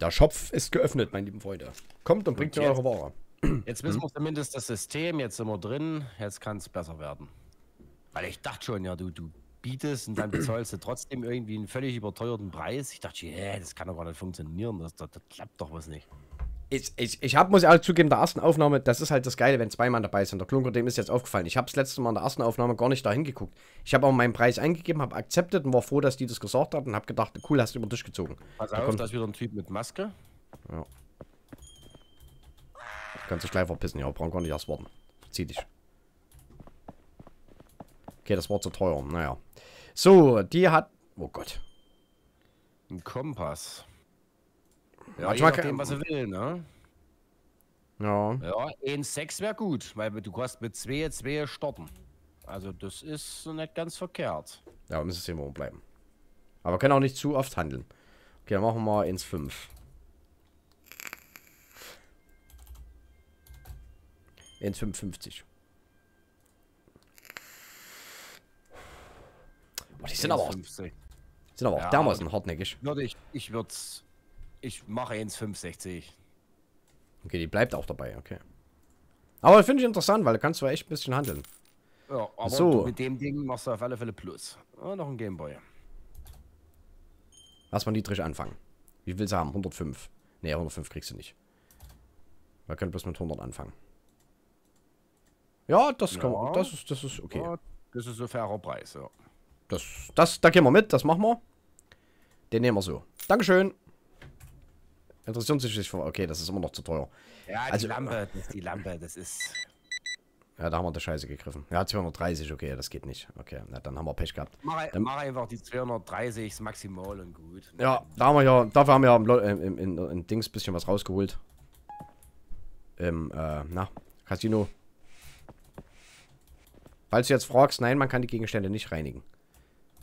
Der Schopf ist geöffnet, meine lieben Freunde. Kommt und bringt mir eure Ware. Jetzt wissen wir zumindest das System. Jetzt sind wir drin. Jetzt kann es besser werden. Weil ich dachte schon, ja, du, du bietest und dann bezahlst du trotzdem irgendwie einen völlig überteuerten Preis. Ich dachte, yeah, das kann doch gar nicht funktionieren. Das, das, das klappt doch was nicht. Ich, ich, ich hab, muss ich auch zugeben, der ersten Aufnahme, das ist halt das Geile, wenn zwei Mann dabei sind. Der Klunker, dem ist jetzt aufgefallen. Ich habe das letzte Mal in der ersten Aufnahme gar nicht dahin geguckt. Ich habe auch meinen Preis eingegeben, habe akzeptiert und war froh, dass die das gesagt hat und habe gedacht, cool, hast du über den Tisch gezogen. Pass auf, da kommt das wieder ein Typ mit Maske. Ja. Du kannst dich gleich verpissen, ja, brauchen gar nicht erst warten. Zieh dich. Okay, das war zu teuer, naja. So, die hat... Oh Gott. Ein Kompass. Ja, je nachdem, was er will, ne? Ja. Ja, eins Komma sechs wäre gut, weil du kannst mit zwei Komma zwei starten. Also das ist nicht ganz verkehrt. Ja, wir müssen sehen, wo wir bleiben. Aber wir können auch nicht zu oft handeln. Okay, dann machen wir mal eins Komma fünf. eins Komma fünfundfünfzig. Oh, die sind aber auch, sind aber auch ja, dermaßen hartnäckig. Würde ich, ich würde es... Ich mache eins Komma fünfundsechzig. Okay, die bleibt auch dabei, okay. Aber finde ich interessant, weil da kannst du echt ein bisschen handeln. Ja, aber so. Mit dem Ding machst du auf alle Fälle Plus. Und noch ein Gameboy. Lass mal niedrig anfangen. Wie willst du haben? hundertfünf. Ne, hundertfünf kriegst du nicht. Wir können bloß mit hundert anfangen. Ja, das ja. Kann man, das ist, das ist okay. Ja, das ist ein fairer Preis, ja. Das, das, da gehen wir mit, das machen wir. Den nehmen wir so. Dankeschön. Interessiert sich nicht vor. Okay, das ist immer noch zu teuer. Ja, die also, Lampe, das ist die Lampe, das ist... Ja, da haben wir die Scheiße gegriffen. Ja, zweihundertdreißig, okay, das geht nicht. Okay, na, dann haben wir Pech gehabt. Mach, dann, mach einfach die zweihundertdreißig maximal und gut. Ja, da haben wir ja, dafür haben wir ja im, im, im, im Dings ein bisschen was rausgeholt. Im, äh, na, Casino. Falls du jetzt fragst, nein, man kann die Gegenstände nicht reinigen.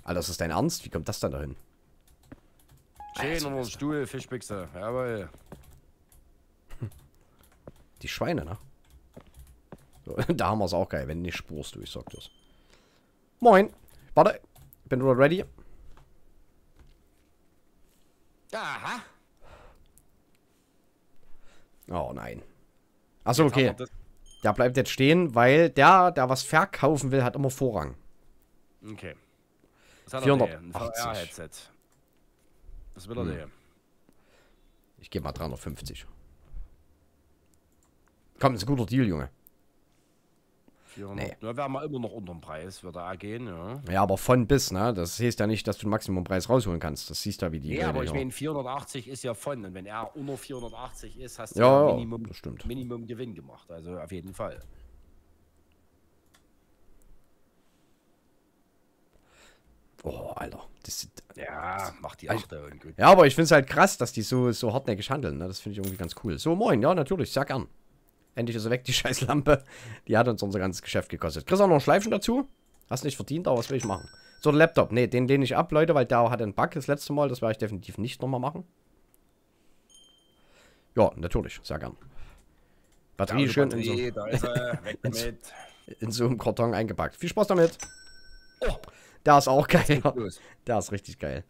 Alter, ist das dein Ernst? Wie kommt das dann dahin? Schön unter dem Stuhl, Fischbüchse. Jawohl. Die Schweine, ne? So, da haben wir es auch geil, wenn du nicht spurst, du, ich sag das. Moin. Warte, bin du ready? Aha. Oh nein. Achso, okay. Der bleibt jetzt stehen, weil der, der was verkaufen will, hat immer Vorrang. Okay. Was hat er denn? Ein V R-Headset. Was will er denn? Hm. Ich gebe mal dreihundertfünfzig. Komm, ist ein guter Deal, Junge. vierhundert. Nee. Da wären wir immer noch unter dem Preis, würde er gehen, ja. Ja, aber von bis, ne? Das heißt ja nicht, dass du den Maximumpreis rausholen kannst. Das siehst du ja, wie die... Ja, nee, aber ich meine, vierhundertachtzig ist ja von. Und wenn er unter vierhundertachtzig ist, hast du ja, ja Minimum, Minimum Gewinn gemacht. Also auf jeden Fall. Oh, Alter. Das, ja, das macht die Achter also, irgendwie. Ja, aber ich finde es halt krass, dass die so, so hartnäckig handeln. Ne? Das finde ich irgendwie ganz cool. So, moin. Ja, natürlich. Sehr gern. Endlich ist er weg, die scheiß Lampe. Die hat uns unser ganzes Geschäft gekostet. Kriegst auch noch ein Schleifchen dazu? Hast nicht verdient, aber was will ich machen? So, der Laptop. Ne, den lehne ich ab, Leute, weil der hat einen Bug das letzte Mal. Das werde ich definitiv nicht nochmal machen. Ja, natürlich. Sehr gern. Batterie ja, schön Batterie, in, so einem, da weg in, so, in so einem Karton eingepackt. Viel Spaß damit. Oh. Der ist auch geil. Der ist richtig geil.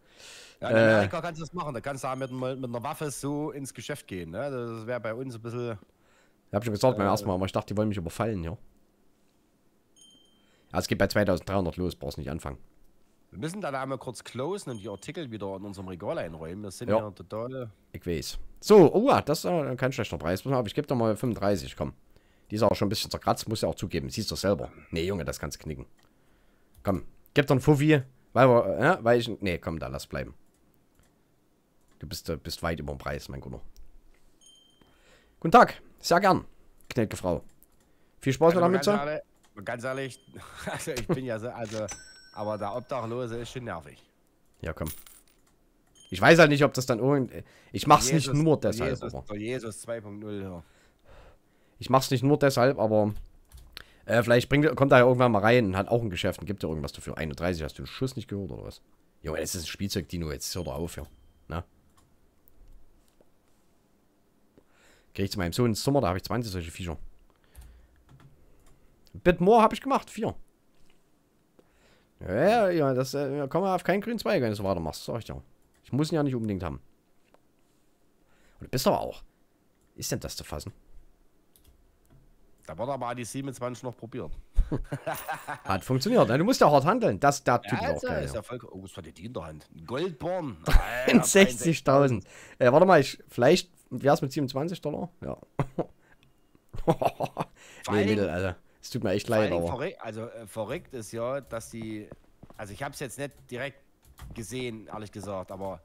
Ja, in Amerika äh, kannst du das machen. Da kannst du auch mit, mit einer Waffe so ins Geschäft gehen. Ne? Das wäre bei uns ein bisschen... Ich hab schon gesagt beim äh, ersten Mal, aber ich dachte, die wollen mich überfallen, ja. Ja, es geht bei zweitausenddreihundert los, brauchst nicht anfangen. Wir müssen dann einmal kurz closen und die Artikel wieder in unserem Regal einräumen. Das sind ja, ja total... Ich weiß. So, oh, das ist äh, kein schlechter Preis. Aber ich gebe doch mal fünfunddreißig, komm. Die ist auch schon ein bisschen zerkratzt, muss ja auch zugeben. Siehst du selber. Nee, Junge, das kannst du knicken. Komm. Gib doch einen Fuffi, weil wir, äh, weil ich, nee, komm, da lass bleiben. Du bist, äh, bist weit über dem Preis, mein Guter. Guten Tag, sehr gern. gnädige Frau. Viel Spaß also, mit der Mütze. Ganz ehrlich, also ich bin ja so, also, aber der Obdachlose ist schon nervig. Ja, komm. Ich weiß halt nicht, ob das dann irgendwie... Ich mach's Jesus, nicht nur deshalb. Jesus, aber. Jesus zwei Punkt null, ja. Ich mach's nicht nur deshalb, aber... Äh, vielleicht bringt, kommt er ja irgendwann mal rein und hat auch ein Geschäft und gibt dir irgendwas dafür. einunddreißig, hast du den Schuss nicht gehört oder was? Junge, das ist ein Spielzeug, Dino, jetzt hört er auf, ja. Na? Geh ich zu meinem Sohn ins Zimmer, da habe ich zwanzig solche Viecher. Bit more habe ich gemacht, vier. Ja, ja, das äh, kann man auf keinen grünen Zweig, wenn du so weitermachst, sag ich dir. Ich muss ihn ja nicht unbedingt haben. Und du bist aber auch. Ist denn das zu fassen? Da wurde aber die siebenundzwanzig noch probiert. Hat funktioniert. Du musst ja hart handeln. Das der Typ ja, also, auch geil. Ist ja voll, oh, was war die in der Hand? Goldborn. sechzigtausend. Äh, warte mal, ich, vielleicht wäre es mit siebenundzwanzig Dollar? Ja. Nee, Mittel, Alter. Es tut mir echt leid, aber. Verrückt, also äh, verrückt ist ja, dass die. Also ich habe es jetzt nicht direkt gesehen, ehrlich gesagt, aber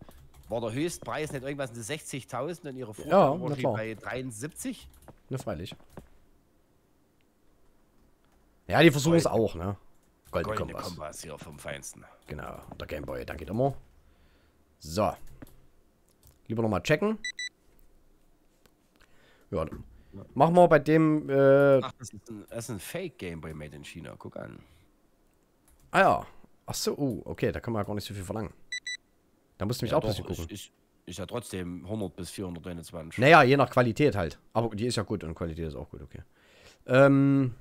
war der Höchstpreis nicht irgendwas in die sechzigtausend und ihre Frau ja, war bei dreiundsiebzig? Na freilich. Ja, die versuchen es auch, ne? Goldene Goldene Kompass. Kompass hier vom Feinsten. Genau, und der Gameboy, da geht immer. So. Lieber nochmal checken. Ja, machen wir bei dem. Äh Ach, das ist ein, ein Fake-Gameboy made in China, guck an. Ah ja. Ach so, uh, okay, da kann man ja gar nicht so viel verlangen. Da musst du mich ja, auch ein bisschen gucken. Ich, ich ja trotzdem hundert bis vierhunderteinundzwanzig. Naja, je nach Qualität halt. Aber die ist ja gut und Qualität ist auch gut, okay. Ähm.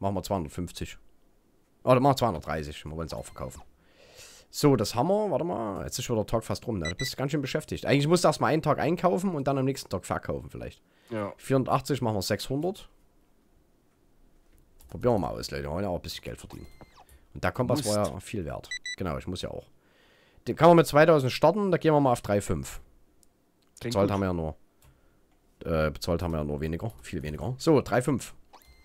Machen wir zweihundertfünfzig. Oder machen wir zweihundertdreißig. Wir wollen es auch verkaufen. So, das haben wir. Warte mal. Jetzt ist schon der Tag fast rum. Ne? Du bist ganz schön beschäftigt. Eigentlich musst du erstmal einen Tag einkaufen und dann am nächsten Tag verkaufen vielleicht. Ja. vierhundertachtzig machen wir sechshundert. Probieren wir mal aus, Leute. Wir wollen ja auch ein bisschen Geld verdienen. Und der Kompass war ja viel wert. Genau, ich muss ja auch. Den kann man mit zweitausend starten. Da gehen wir mal auf drei Komma fünf. Bezahlt haben wir ja nur. Äh, bezahlt haben wir ja nur weniger. Viel weniger. So, drei Komma fünf.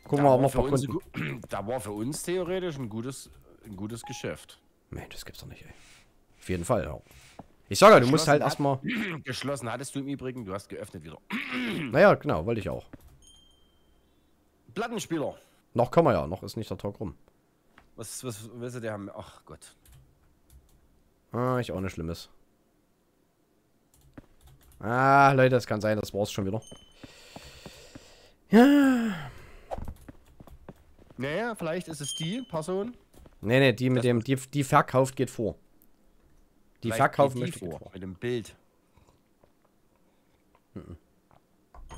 Gucken wir mal, ob wir da war für uns theoretisch ein gutes, ein gutes Geschäft. Mensch, das gibt's doch nicht, ey. Auf jeden Fall, ja. Ich sag ja, du musst halt erstmal. Geschlossen hattest du im Übrigen, du hast geöffnet wieder. Naja, genau, wollte ich auch. Plattenspieler. Noch kann man ja, noch ist nicht der Talk rum. Was, was, was, die haben. Ach Gott. Ah, ich auch nichts Schlimmes. Ah, Leute, das kann sein, das war's schon wieder. Ja. Naja, vielleicht ist es die Person. Nee, nee, die mit das dem, die, die verkauft geht vor. Die verkaufen möchte vor. vor. Mit dem Bild. Hm.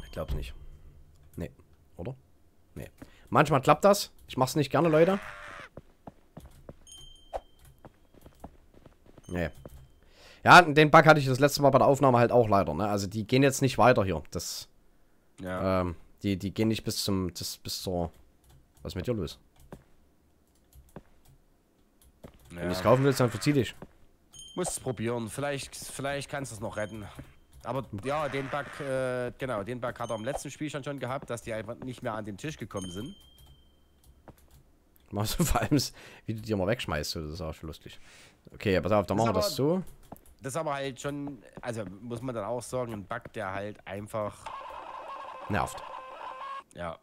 Ich glaub's nicht. Nee, oder? Nee. Manchmal klappt das. Ich mach's nicht gerne, Leute. Nee. Ja, den Bug hatte ich das letzte Mal bei der Aufnahme halt auch leider, ne? Also die gehen jetzt nicht weiter hier. Das. Ja. Ähm, die, die gehen nicht bis zum. Das, bis zur. Was ist mit dir los? Ja. Wenn du es kaufen willst, dann verzieh dich. Musst es probieren. Vielleicht, vielleicht kannst du es noch retten. Aber ja, den Bug, äh, genau, den Bug hat er im letzten Spiel schon, schon gehabt, dass die einfach nicht mehr an den Tisch gekommen sind. Machst du vor allem, wie du die mal wegschmeißt, das ist auch schon lustig. Okay, pass auf, dann machen wir das so. Das ist aber halt schon, also muss man dann auch sagen, ein Bug, der halt einfach nervt. Ja.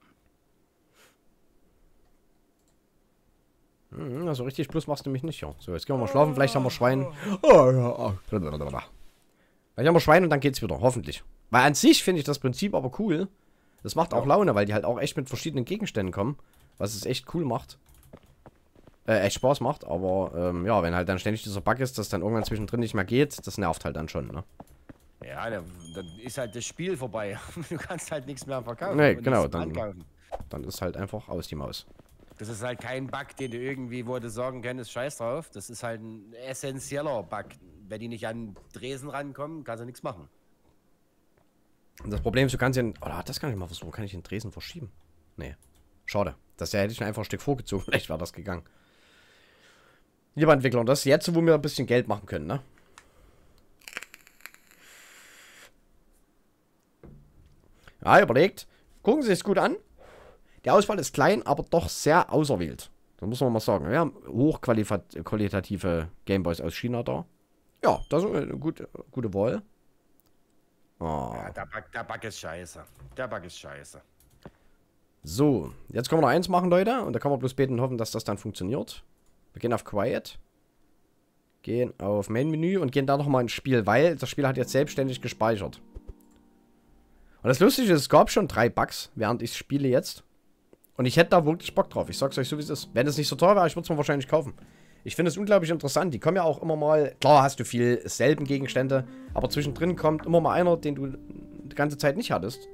Also richtig plus machst du mich nicht, ja. So, jetzt gehen wir mal schlafen. Vielleicht haben wir Schwein. Oh, ja, oh. Vielleicht haben wir Schwein und dann geht's wieder, hoffentlich. Weil an sich finde ich das Prinzip aber cool. Das macht auch Laune, weil die halt auch echt mit verschiedenen Gegenständen kommen. Was es echt cool macht. Äh, echt Spaß macht, aber ähm, ja, wenn halt dann ständig dieser Bug ist, dass dann irgendwann zwischendrin nicht mehr geht, das nervt halt dann schon, ne? Ja, dann, dann ist halt das Spiel vorbei. Du kannst halt nichts mehr verkaufen. Nee, genau, dann, dann ist halt einfach aus die Maus. Das ist halt kein Bug, den du irgendwie, wo du sagen kannst, scheiß drauf. Das ist halt ein essentieller Bug. Wenn die nicht an Dresen rankommen, kannst du nichts machen. Das Problem ist, du kannst ja... Oh, das kann ich mal versuchen. Kann ich den Dresen verschieben? Nee. Schade. Das hätte ich mir einfach ein Stück vorgezogen. Vielleicht war das gegangen. Lieber Entwickler, und das ist jetzt, wo wir ein bisschen Geld machen können, ne? Ja, überlegt. Gucken Sie es gut an. Die Auswahl ist klein, aber doch sehr auserwählt. Das muss man mal sagen. Wir haben hochqualitative Gameboys aus China da. Ja, das ist eine gute, gute Wahl. Oh. Ja, der Bug, der Bug ist scheiße. Der Bug ist scheiße. So, jetzt können wir noch eins machen, Leute. Und da kann man bloß beten und hoffen, dass das dann funktioniert. Wir gehen auf Quiet. Gehen auf Main-Menü und gehen da nochmal ins Spiel, weil das Spiel hat jetzt selbstständig gespeichert. Und das Lustige ist, es gab schon drei Bugs, während ich spiele jetzt. Und ich hätte da wirklich Bock drauf. Ich sag's euch so, wie es ist. Wenn es nicht so teuer wäre, ich würde es mir wahrscheinlich kaufen. Ich finde es unglaublich interessant. Die kommen ja auch immer mal... Klar hast du viel selben Gegenstände, aber zwischendrin kommt immer mal einer, den du die ganze Zeit nicht hattest.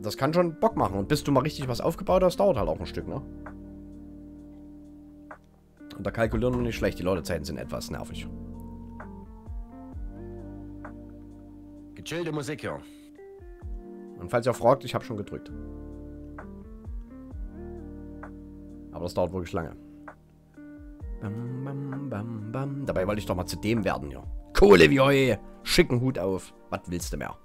Das kann schon Bock machen. Und bis du mal richtig was aufgebaut hast, dauert halt auch ein Stück, ne? Und da kalkulieren wir nicht schlecht. Die Ladezeiten sind etwas nervig. Gechillte Musik, ja. Und falls ihr fragt, ich habe schon gedrückt. Aber das dauert wirklich lange. Bam, bam, bam, bam. Dabei wollte ich doch mal zu dem werden, ja. Kohle wie Heu, schicken Hut auf. Was willst du mehr?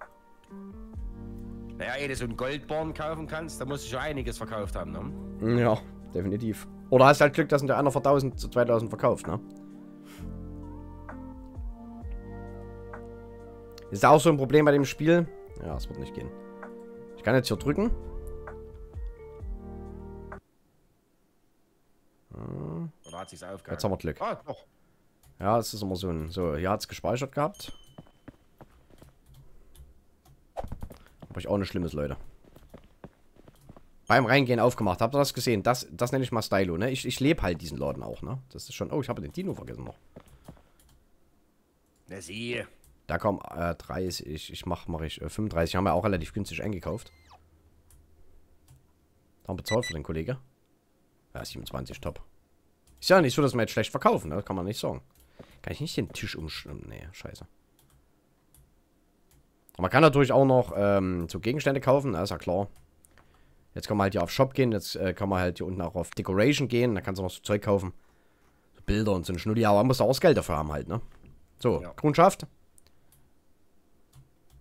Naja, ehe du so einen Goldborn kaufen kannst, da musst du schon einiges verkauft haben, ne? Ja, definitiv. Oder hast halt Glück, dass der einer für tausend zu zweitausend verkauft, ne? Ist da auch so ein Problem bei dem Spiel? Ja, es wird nicht gehen. Ich kann jetzt hier drücken. Oder hat sich's aufgehört? Jetzt haben wir Glück. Ah, doch. Ja, es ist immer so ein... So, hier hat es gespeichert gehabt. Aber ich auch nichts Schlimmes, Leute. Beim Reingehen aufgemacht. Habt ihr das gesehen? Das, das nenne ich mal Stylo, ne? Ich, ich lebe halt diesen Laden auch, ne? Das ist schon... Oh, ich habe den Dino vergessen noch. Na sieh. Da kommen äh, dreißig, ich mache mach ich äh, fünfunddreißig, haben wir auch relativ günstig eingekauft. Haben bezahlt für den Kollege. Ja, siebenundzwanzig, top. Ist ja nicht so, dass wir jetzt schlecht verkaufen, ne? Das kann man nicht sagen. Kann ich nicht den Tisch umschneiden? Nee, scheiße. Aber man kann natürlich auch noch ähm, so Gegenstände kaufen, na, ist ja klar. Jetzt kann man halt hier auf Shop gehen, jetzt äh, kann man halt hier unten auch auf Decoration gehen, da kannst du noch so Zeug kaufen. So Bilder und so ein Schnulli, aber man muss da auch das Geld dafür haben halt, ne? So, ja. Grundschaft.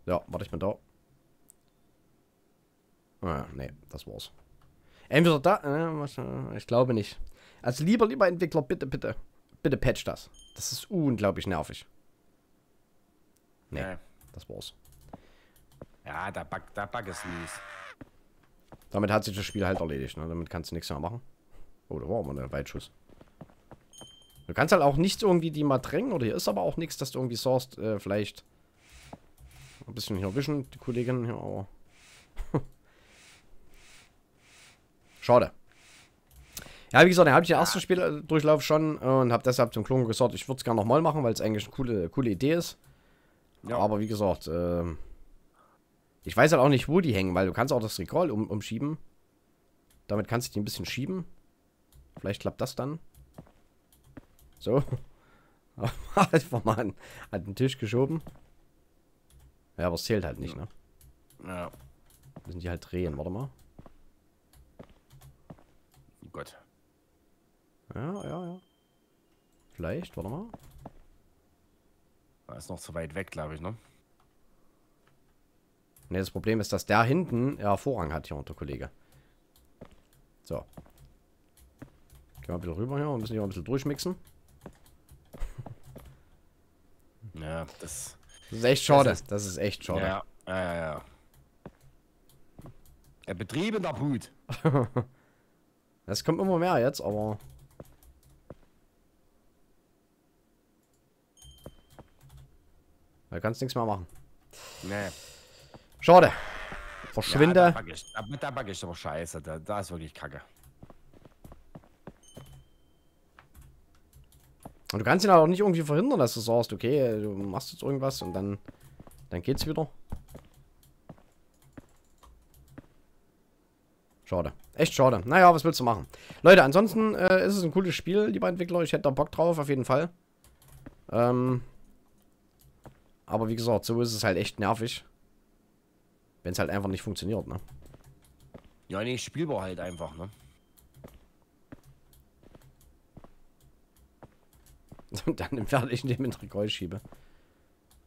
Ja, warte ich mal da. Ah, nee, das war's. Entweder da, äh, was, äh, ich glaube nicht. Also lieber, lieber Entwickler, bitte, bitte. Bitte patch das. Das ist unglaublich nervig. Nee, ja. Das war's. Ja, der Bug, der Bug ist mies. Damit hat sich das Spiel halt erledigt, ne? Damit kannst du nichts mehr machen. Oh, da war mal ein Weitschuss. Du kannst halt auch nichts irgendwie die mal drängen, oder hier ist aber auch nichts, dass du irgendwie sourced, äh, vielleicht... Ein bisschen hier wischen, die Kollegin hier, aber... Schade. Ja, wie gesagt, da habe ich den ersten Spieldurchlauf schon und habe deshalb zum Klunker gesagt, ich würde es gerne nochmal machen, weil es eigentlich eine coole, coole Idee ist. Ja. Aber wie gesagt, äh, ich weiß halt auch nicht, wo die hängen, weil du kannst auch das Regal um, umschieben. Damit kannst du die ein bisschen schieben. Vielleicht klappt das dann. So. Einfach mal an, an den Tisch geschoben. Ja, aber es zählt halt nicht, ne? Ja. Müssen die halt drehen, warte mal. Gut. Ja, ja, ja. Vielleicht, warte mal. Da ist noch zu weit weg, glaube ich, ne? Ne, das Problem ist, dass der hinten ja Vorrang hat hier unter Kollege. So. Gehen wir ein bisschen rüber hier und müssen hier ein bisschen durchmixen. Ja, das... Das ist echt schade. Das ist, das ist echt schade. Ja, ja, ja. Der Betrieb in der Brut. Das kommt immer mehr jetzt, aber... Da kannst du nichts mehr machen. Nee. Schade. Verschwinde. Ja, da bug ich, mit der Bug ist aber scheiße. Da, da ist wirklich Kacke. Und du kannst ihn halt auch nicht irgendwie verhindern, dass du sagst, okay, du machst jetzt irgendwas und dann, dann geht's wieder. Schade. Echt schade. Naja, was willst du machen? Leute, ansonsten äh, ist es ein cooles Spiel, lieber Entwickler. Ich hätte da Bock drauf, auf jeden Fall. Ähm, aber wie gesagt, so ist es halt echt nervig. Wenn es halt einfach nicht funktioniert, ne? Ja, nee, spielbar halt einfach, ne? Und dann werde ich den mit Regal schiebe.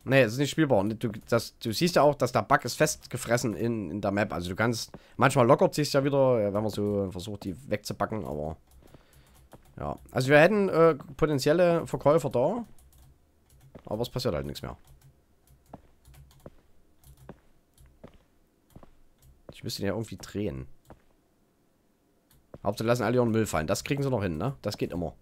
Nee, es ist nicht spielbar. Du, das, du siehst ja auch, dass der Bug ist festgefressen in, in der Map. Also du kannst... Manchmal lockert sich ja wieder, wenn man so versucht, die wegzubacken, aber... Ja. Also wir hätten äh, potenzielle Verkäufer da. Aber es passiert halt nichts mehr. Ich müsste den ja irgendwie drehen. Hauptsache lassen alle ihren Müll fallen. Das kriegen sie noch hin, ne? Das geht immer.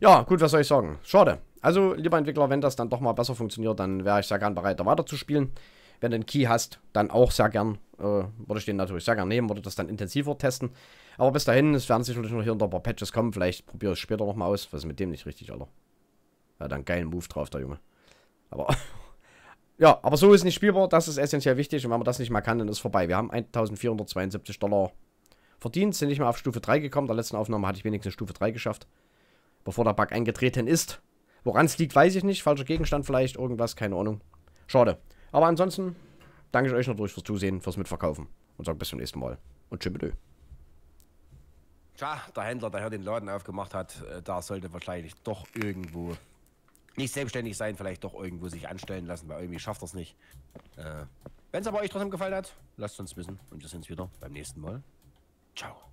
Ja, gut, was soll ich sagen? Schade. Also, lieber Entwickler, wenn das dann doch mal besser funktioniert, dann wäre ich sehr gern bereit, da weiterzuspielen. Wenn du einen Key hast, dann auch sehr gern. Äh, würde ich den natürlich sehr gern nehmen, würde das dann intensiver testen. Aber bis dahin, es werden sicherlich noch hier und da ein paar Patches kommen. Vielleicht probiere ich es später nochmal aus. Was ist mit dem nicht richtig, Alter? Ja, dann geilen Move drauf, der Junge. Aber... ja, aber so ist nicht spielbar, das ist essentiell wichtig und wenn man das nicht mal kann, dann ist es vorbei. Wir haben eintausendvierhundertzweiundsiebzig Dollar verdient, sind nicht mehr auf Stufe drei gekommen. Der letzten Aufnahme hatte ich wenigstens Stufe drei geschafft, bevor der Bug eingetreten ist. Woran es liegt, weiß ich nicht. Falscher Gegenstand vielleicht, irgendwas, keine Ahnung. Schade. Aber ansonsten danke ich euch natürlich fürs Zusehen, fürs Mitverkaufen und sage bis zum nächsten Mal und tschö mit Ö. Tja, der Händler, der hier den Laden aufgemacht hat, da sollte wahrscheinlich doch irgendwo... nicht selbstständig sein, vielleicht doch irgendwo sich anstellen lassen, weil irgendwie schafft das nicht. Äh, Wenn es aber euch trotzdem gefallen hat, lasst uns wissen. Und wir sehen uns wieder beim nächsten Mal. Ciao.